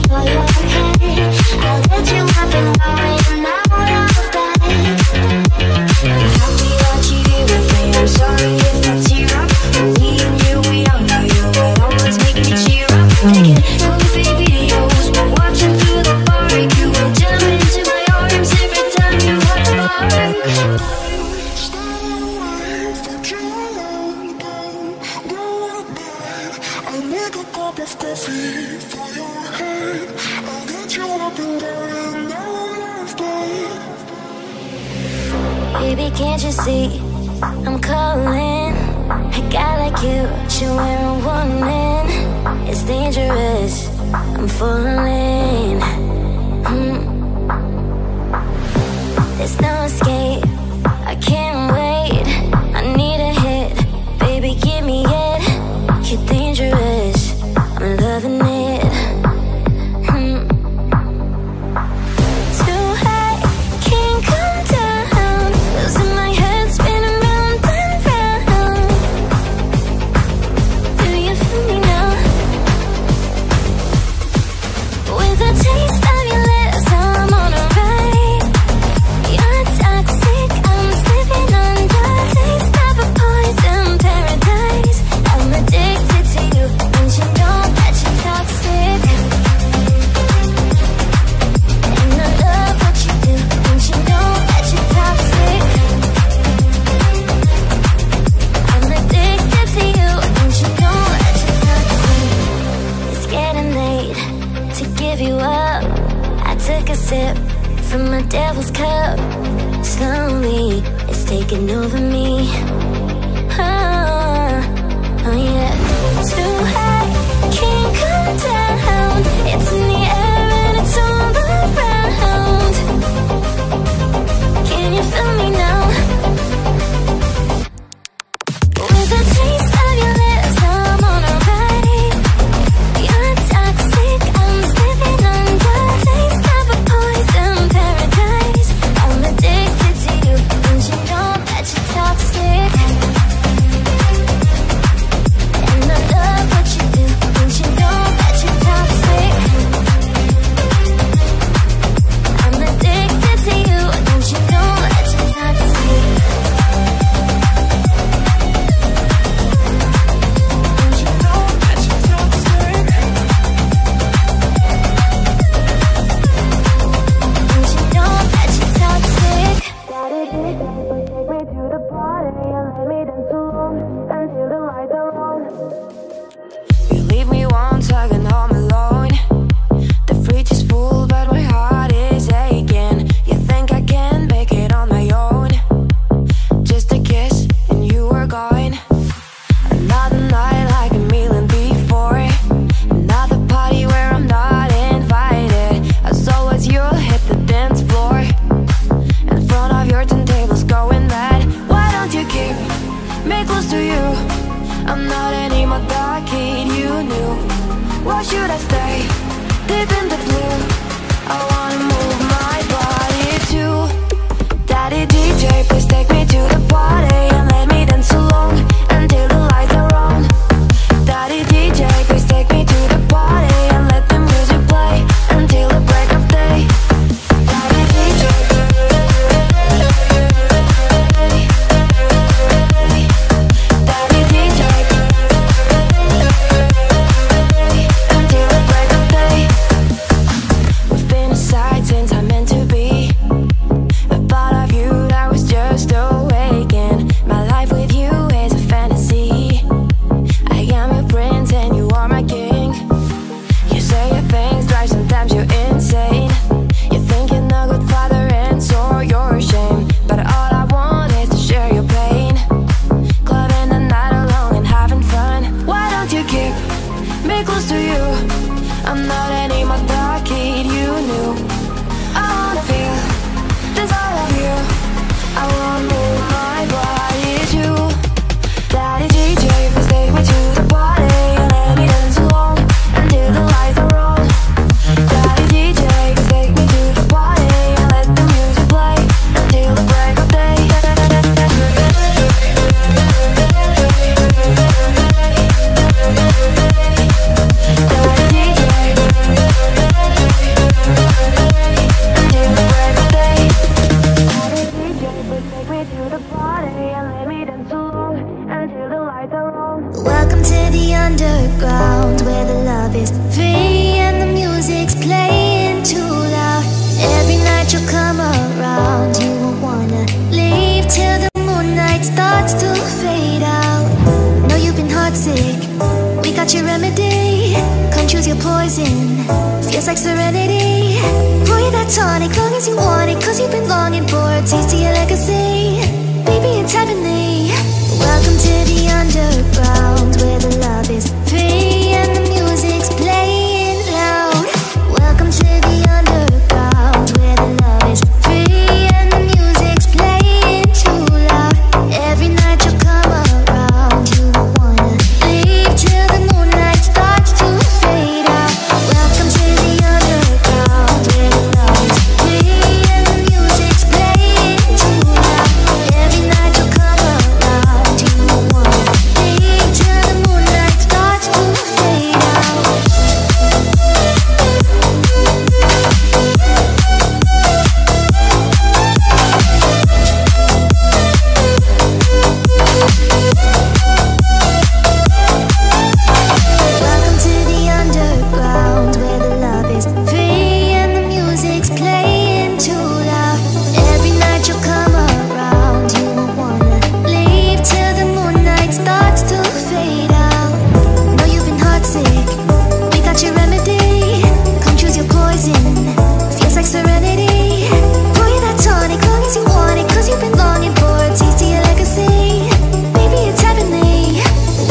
for your head. I'll let you up and going out of bed. You're happy that you with me, I'm sorry if I tear up. When me and you, we all know you would always make me cheer up. Taking goofy videos, we're watching through the bar. You will jump into my arms every time you walk by. Coffee for your head. I'll get you up and going out. Baby, can't you see I'm calling? A guy like you should wear a warning. It's dangerous, I'm falling. mm. There's no escape, I can't wait. I need a hit, baby, give me it. You're dangerous, I'm loving it. hmm. Too high, can't come down. Losing my head, spinning round and round. Do you feel me now? With a taste of your lips, I'm on a ride. You're toxic, I'm slipping under. Taste of a poison paradise. I'm addicted to you, and you know toxic. And I love what you do, don't you know that you're toxic? I'm addicted to you, don't you know that you're toxic? It's getting late to give you up. I took a sip from my devil's cup. Slowly, it's taking over me. Oh, oh yeah. Too high, can't come down. It's in the air and it's all around. Can you feel me now? With a taste of your lips, I'm on a ride. You're toxic, I'm slipping under. Taste of a poison paradise. I'm addicted to you, and you know that you're toxic. And I love what you do, don't you know that you're toxic? I'm addicted to you, don't you know that you're toxic? Don't you know that you're toxic? Don't you know that you're toxic? Got it, take me to the party and let me dance alone until the lights are on. You leave me one second home alone. The fridge is full, but my heart is aching. You think I can make it on my own? Just a kiss and you are gone. Another night like a million before. Another party where I'm not invited. As always, you'll hit the dance floor in front of your turntables going mad. Why don't you keep me close to you? I'm not anymore that kid you knew. Why should I stay deep in the blue? I wanna move my body too. Daddy D J, please take me to the party and let me dance along until the lights are on. Daddy D J, please take me to the party and let the music play until the break of day. Daddy D J. Since I'm to the party and let me dance along until the lights are on. Welcome to the underground, where the love is free and the music's playing too loud. Every night you'll come around, you won't wanna leave till the moonlight starts to fade out. Know you've been heartsick, we got your remedy. Come choose your poison, feels like serenity. Pour you that tonic, long as you want it, cause you've been longing for a taste of your legacy. Baby, it's heavenly. Welcome to the underground, where the love is free and the music's playing loud. Welcome to the underground, where the love is free and the music's playing too loud. Every night you'll come around, you won't wanna leave till the moonlight starts to fade out. Welcome to the underground, where the love is free and the music's playing too loud. Every night you'll come around, you won't wanna leave till the moonlight starts to fade out. Welcome to the underground, where the love is free and the music's playing too loud. Every night you'll come around, you won't wanna leave till the moonlight starts to fade out. Know you've been heartsick, we got your remedy. Come choose your poison, feels like serenity. Pour you that tonic, long as you want it, cause you've been longing for a taste of your legacy. Baby, it's heavenly.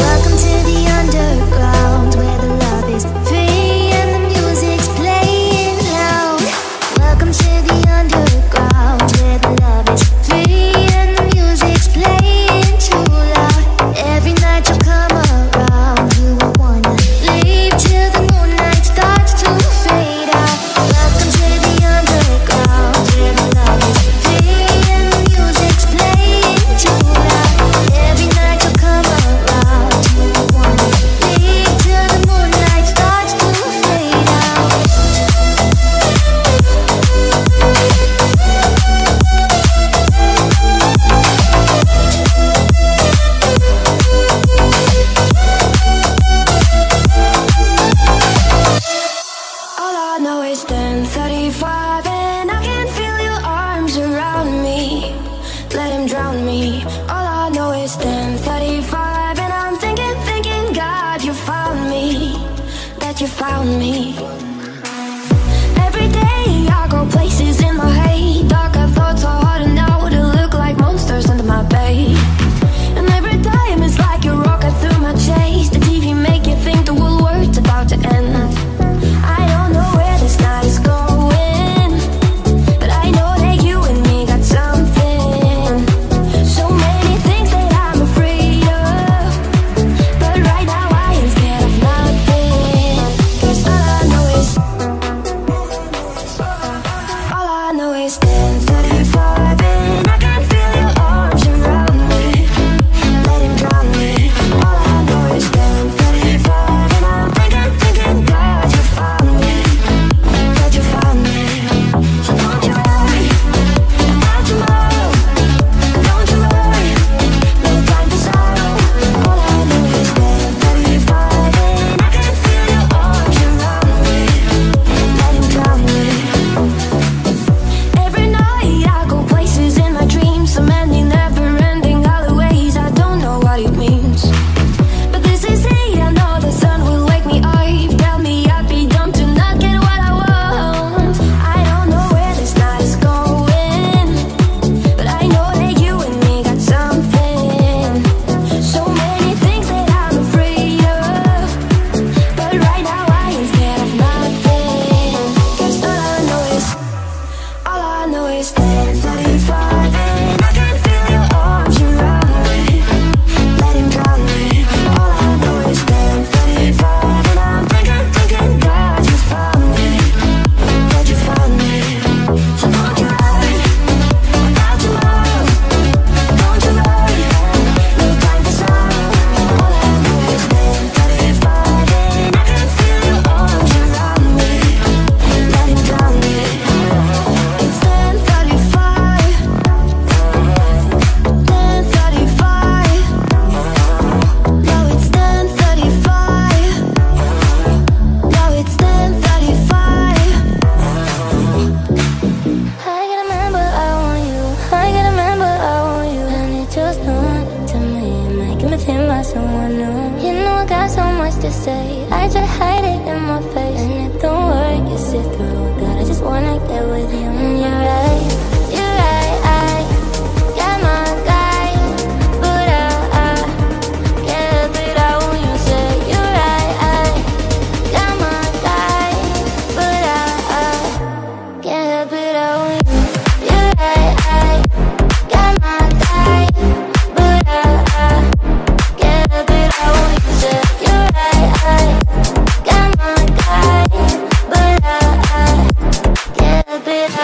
Welcome to the underground, where the love is free and the music's playing loud. Welcome to the underground, where the love is free and the music's playing too loud. Every night you'll come around, you won't wanna leave till the moonlight starts to fade out. Welcome to the underground, where the love is free and the music's playing too loud. Every night you'll come around, you won't wanna leave till the moonlight starts to fade out. All I know is ten thirty-five and I can feel your arms around me. Let him drown me. All I know is ten thirty-five and I'm thinking, thinking, God, you found me. That you found me. Every day I go places in my head. Darker thoughts are harder now to look like monsters under my bed. And every time it's like a rocket through my chest. The T V make you think the world world's about to end. I don't know where this night is going, but I know that you and me got something. So many things that I'm afraid of, but right now I am scared of nothing. 'Cause all I know is, all I know is find someone new. You know I got so much to say, I just hide it in my face. And it don't work, you sit through that. I just wanna get with you. And you're right, you're right, I got my guy, but I, I can't beat out when you say. You're right, I got my guy, but I, I can't beat out when you. You're right, I got my guy, but I, I can't beat out when you say. You're right, I got my guy, but I, I can't beat out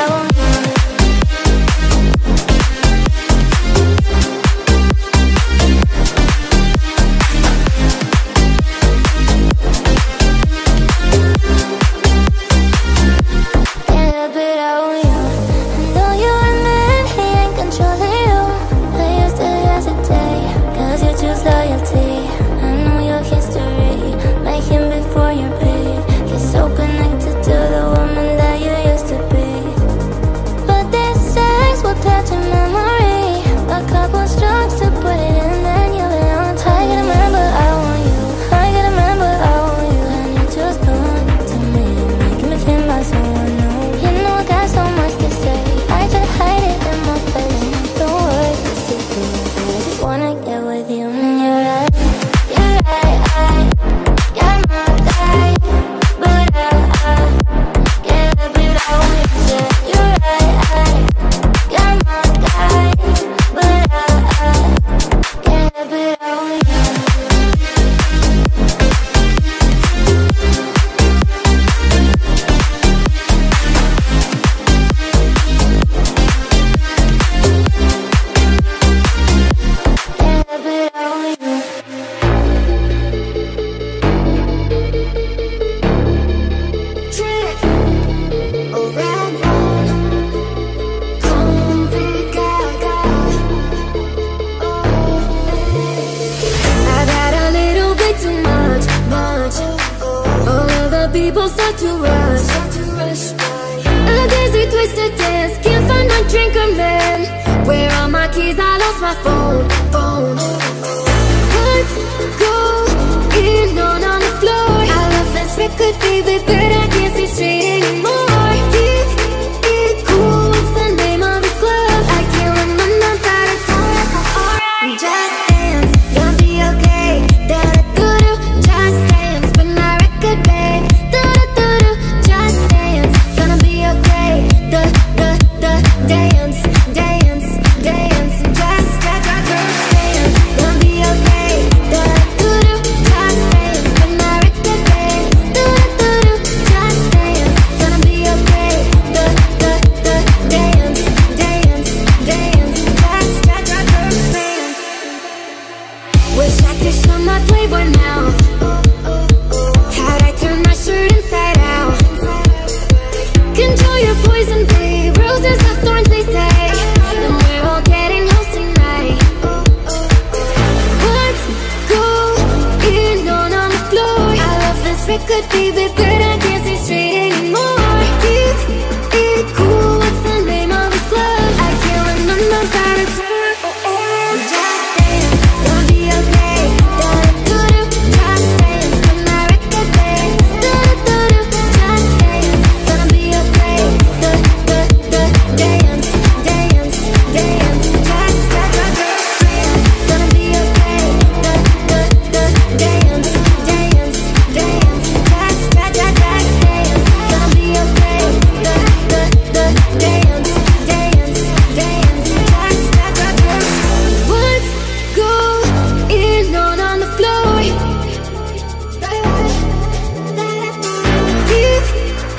when you.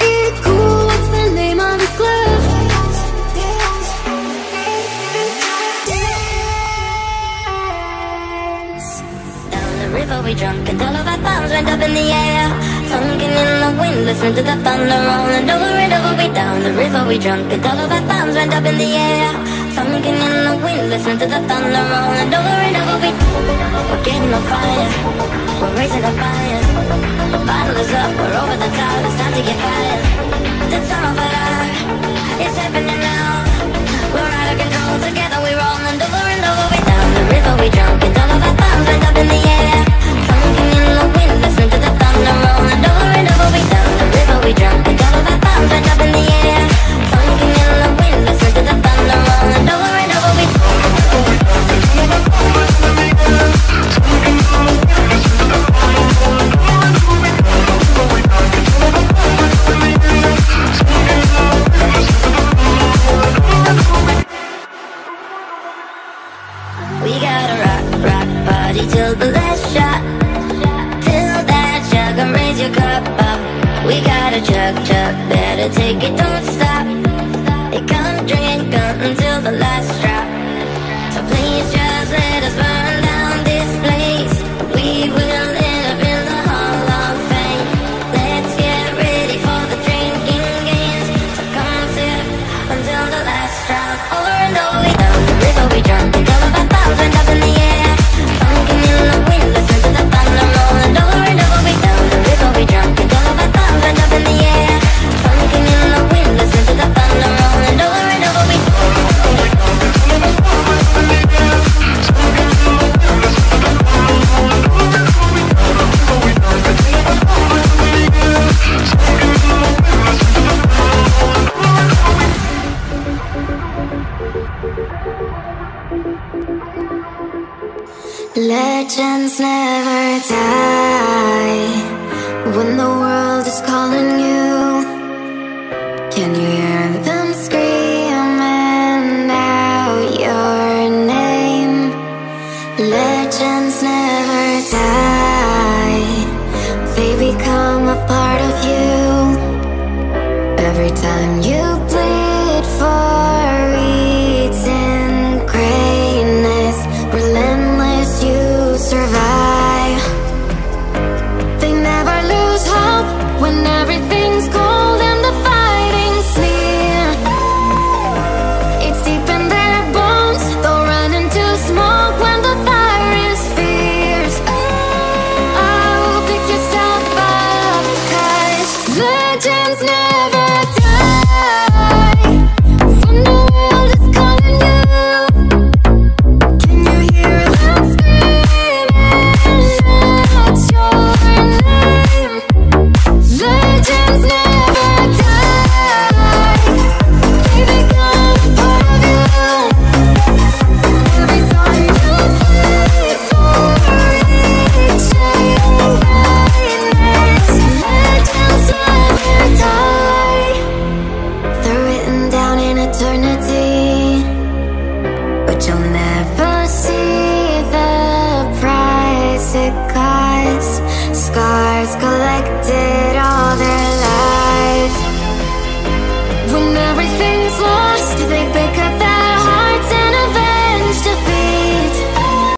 Together we're rolling over and over. Down the river we drunk, and all of our thumbs went up in the air. We gotta rock, rock, party till the last shot. Till that chug and raise your cup up. We gotta chug, chug, better take it, don't stop. They can't drink until the last drop. So please just let us burn down this place. We will live in the Hall of Fame. Let's get ready for the drinking games. So come sip until the last drop. Over and over we go, this will be drunk. Legends never die. When the world is calling you, can you hear?